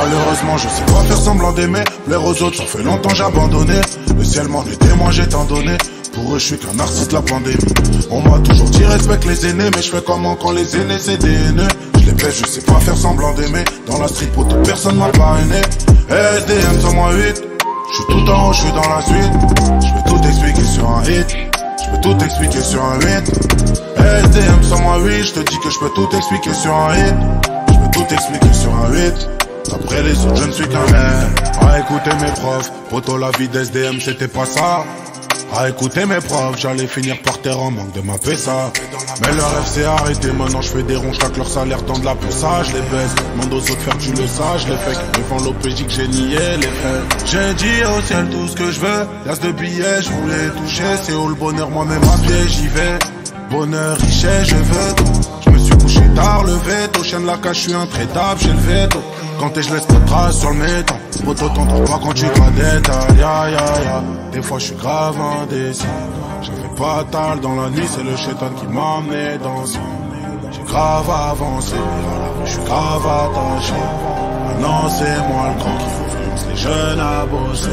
Malheureusement je sais pas faire semblant d'aimer, plaire aux autres, ça fait longtemps j'ai abandonné. Le ciel m'en est témoin, j'ai tant donné. Pour eux je suis qu'un narcisse de la pandémie. On m'a toujours dit respecte les aînés, mais je fais comment quand les aînés c'est des haineux. Je les baisse, je sais pas faire semblant d'aimer. Dans la street pour toute personne m'a parrainé. SDM 108, je suis tout en haut, je suis dans la suite. Je peux tout expliquer sur un hit, je peux tout expliquer sur un 8. SDM 108, je te dis que je peux tout expliquer sur un hit, je peux tout expliquer sur un 8. Après les autres je ne suis qu'un mec. À écouter mes profs, poto la vie d'SDM c'était pas ça. À écouter mes profs, j'allais finir par terre en manque de ma PESA. Mais leur rêve s'est arrêté, maintenant je fais des ronds, j'taque leur salaire, tant de la PESA, je les baisse. Demande aux autres faire tu le sage, les fake. Devant l'OPJ que j'ai nié les faits. J'ai dit au ciel tout ce que je veux, l'as de billets, je voulais toucher. C'est où le bonheur, moi-même à pied, j'y vais. Bonheur, richesse, je veux tout. Je me suis couché tard, levé tôt, chaîne la cache, je suis intraitable, j'ai le veto. Quand t'es je laisse pas de trace sur le métal. Poto t'entends pas quand tu vas détail. Ya ya ya. Des fois je suis grave indécis. J'avais pas tal dans la nuit, c'est le Sheitan qui m'a amené dans son. J'ai grave avancé, je suis grave attaché. Maintenant c'est moi le grand qui influence les jeunes à bosser.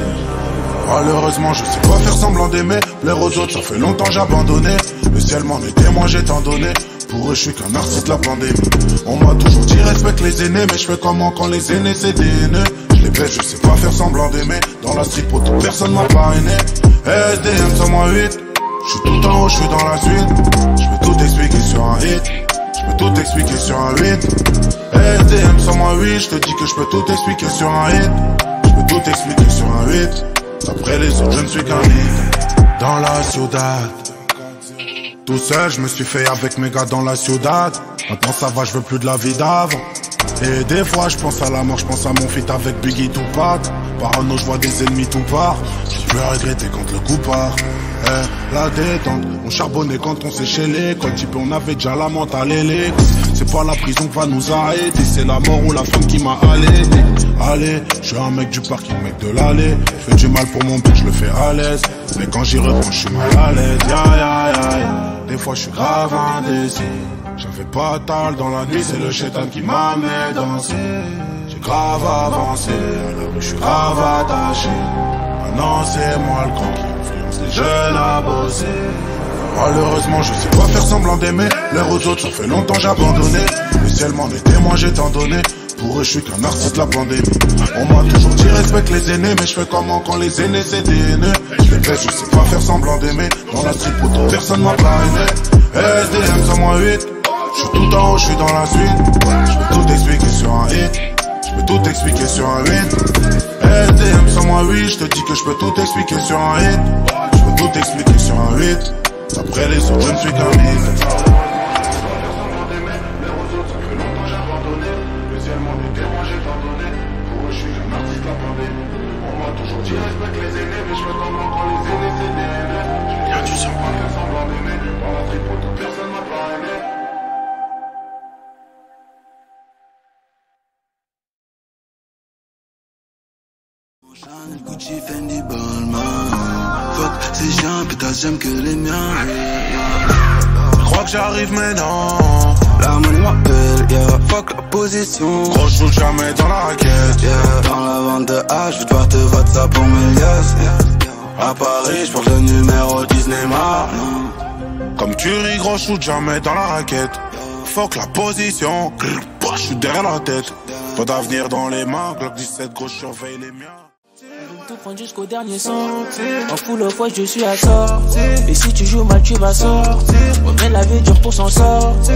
Malheureusement je sais pas faire semblant d'aimer, plaire aux autres ça fait longtemps j'ai abandonné. Le ciel m'en est témoin, j'ai tant donné. Pour eux je suis qu'un narcisse de la pandémie. On m'a toujours dit respecte les aînés, mais je fais comment quand les aînés c'est des haineux. Je les baisse, je sais pas faire semblant d'aimer. Dans la street pour toute personne m'a parrainé. SDM 108, je suis tout en haut, je suis dans la suite. Je peux tout expliquer sur un hit, je peux tout expliquer sur un 8. SDM 108, je te dis que je peux tout expliquer sur un hit, je peux tout expliquer sur un 8. Après les autres je ne suis qu'un hit. Dans la ciudad, tout seul, je me suis fait avec mes gars dans la ciudad. Maintenant ça va, je veux plus de la vie d'avant. Et des fois je pense à la mort, je pense à mon feat avec Biggie Tupac. Parano, je vois des ennemis tout part. Je peux regretter quand le coup part. Eh, la détente, on charbonnait quand on séchait l'école. Type on avait déjà la mentale ailée. C'est pas la prison qui va nous arrêter, c'est la mort ou la femme qui m'a allaité. Allez, je suis un mec du parking, mec de l'allée. Fais du mal pour mon but, je le fais à l'aise. Mais quand j'y reprends, je suis mal à l'aise. Ya ya ya ya. Des fois je suis grave indécis. J'avais pas tal dans la nuit, c'est le Sheitan qui m'a amené danser. J'ai grave avancé, alors je suis grave attaché. Maintenant c'est moi le grand qui influence les jeunes à bosser. Malheureusement je sais pas faire semblant d'aimer, l'air aux autres ça fait longtemps j'ai abandonné. Le ciel m'en est témoin, j'ai tant donné. Pour eux je suis qu'un narcisse de la pandémie. On m'a toujours dit respecte les aînés, mais je fais comment quand les aînés c'est des haineux. Je les baisse, je sais pas faire semblant d'aimer. Dans la street pour toute personne m'a parrainé. SDM 108, je suis tout en haut, je suis dans la suite. Je peux tout expliquer sur un hit, je peux tout expliquer sur un 8. SDM 108, je te dis que je peux tout expliquer sur un hit, je peux tout expliquer sur un 8. Après les autres je ne suis qu'un hit. Je respecte les aînés, mais je fais comment quand les aînés c'est des haineux. Je viens du sang, pas faire semblant d'aimer. Dans la tripe, toute personne m'a pas aimé. Gucci, Fendi, Balmain. Fuck ces gens, putain j'aime que les miens. Je crois que j'arrive mais non, la monnaie m'appelle, yeah. Fuck la position, gros je joue jamais dans la raquette, yeah. Dans la vente de H, je vais devoir te vote ça pour mes liasses, yeah. À Paris, je porte le numéro Disney Mar. Comme tu ris, gros je joue jamais dans la raquette, yeah. Fuck la position, je suis derrière la tête, yeah. Pas d'avenir dans les mains, Glock 17, gros je surveille les miens. Tout prendre jusqu'au dernier son. En full of ouais, je suis à sortir. Et si tu joues mal tu vas sortir. Remets la vie dure pour s'en sortir.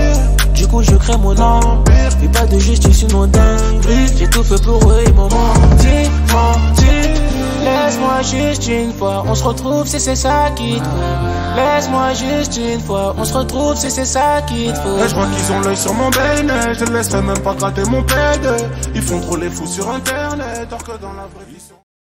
Du coup je crée mon empire. Et pas de justice, une mondaine. J'ai tout fait pour eux, ils m'ont menti. Laisse-moi juste une fois, on se retrouve si c'est ça qui te faut. Laisse-moi juste une fois, on se retrouve si c'est ça qui te faut. Je vois qu'ils ont l'œil sur mon bénet, je ne laisserai même pas gratter mon père. Ils font trop les fous sur internet, alors que dans la vraie vie